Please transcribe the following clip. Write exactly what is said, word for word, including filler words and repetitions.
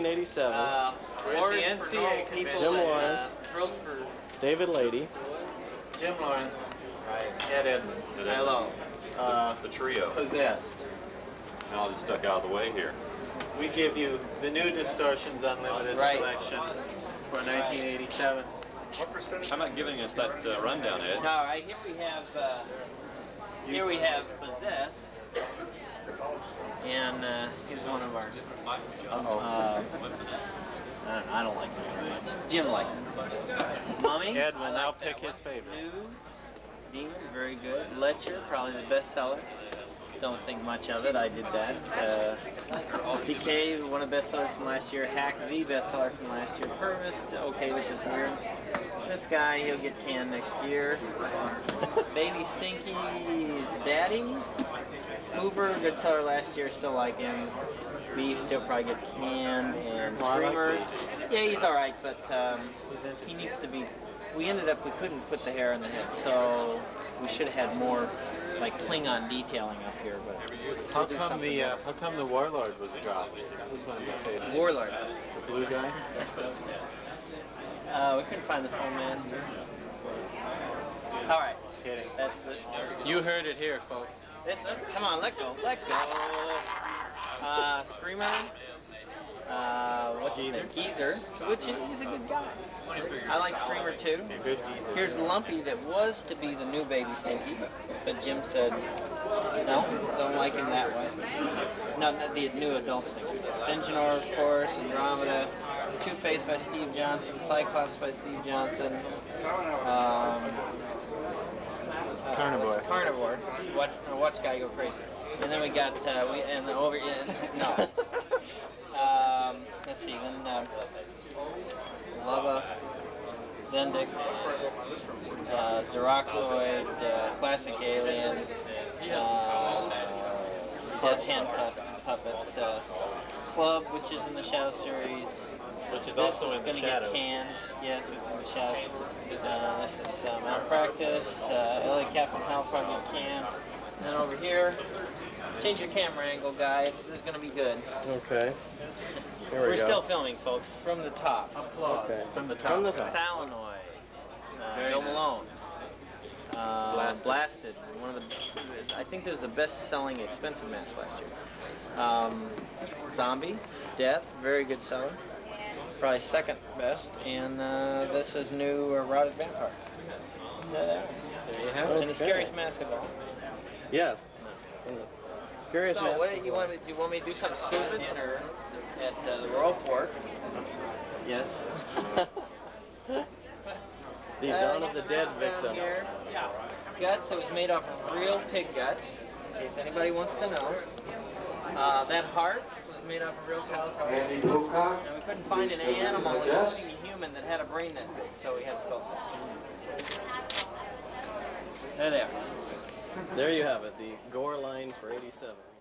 nineteen eighty-seven. Uh, or the N C A A people. Jim Lawrence. Uh, David Lady. Jim Lawrence. Right. Ed Edmunds. Hello. Uh, the trio. Possessed. And I'll just duck out of the way here. We give you the new Distortions Unlimited right. selection for nineteen eighty-seven. What percentage? I'm not giving us that uh, rundown, Ed. All right. Here we have. Uh, here we have Possessed. And uh, he's one of our. Uh-oh. Uh, I, don't, I don't like it very much. Jim likes it. Mommy. Ed will now pick his favorite. Demon, very good. Letcher, probably the best seller. Don't think much of it. I did that. Uh, Decay, one of the best sellers from last year. Hack, the best seller from last year. Purvest, okay with this weird. This guy, he'll get canned next year. Baby Stinky's daddy. Uber, good seller last year, still like him. Beast, he'll probably get canned. And Screamer, yeah, he's all right, but um, he needs to be. We ended up, we couldn't put the hair on the head, so we should have had more like Klingon detailing up here. But how we'll come the uh, how come the Warlord was dropped? That was my favorite. Warlord, the blue guy. uh, we couldn't find the Foam Master. All right, kidding. That's this. You heard it here, folks. This, uh, come on, let go, let go. Uh, Screamer. Uh, what's his name? Geezer, which is a good guy. I like Screamer too. Here's Lumpy that was to be the new Baby Stinky, but Jim said, no, don't like him that way. No, the new adult Stinky. Syngenor, of course, Andromeda, Two-Faced by Steve Johnson, Cyclops by Steve Johnson. Um... Uh, carnivore. Carnivore. Watch, watch guy go crazy. And then we got uh, we and over and, no. um, let's see. Then uh, Lava, zendik, uh, xeroxoid, uh, classic alien, uh, death hand puppet, puppet uh, club, which is in the Shadow series. Which is this also is in the Shadows. Canned. Yes, which is in the Shadows. Uh, this is uh, Malpractice. Uh, L A Cap from Hell probably canned. And then over here, change your camera angle, guys. This is going to be good. Okay. Here we We're go. Still filming, folks. From the top. Applause. Okay. From the top. From the top. Thalanoid. Uh, Bill Malone. Nice. Uh, Blasted. Blasted. One of the. I think this is the best-selling expensive match last year. Um, zombie, death, very good seller. Probably second best, and uh, this is new uh, Rotted Vampire. There you have it. And the scariest mask of all. Yes. No. Scariest so mask. So, what do you want me? Do you want me to do something stupid or at uh, the Royal Fork? Yes. The uh, Dawn of the Dead victim. Here. Yeah. Guts. It was made off of real pig guts. In case anybody wants to know. Uh, that heart. Made up of real cow's heart. And we couldn't find an animal, including a human, that had a brain that big, so we have skull. There they are. There you have it, the gore line for eighty-seven.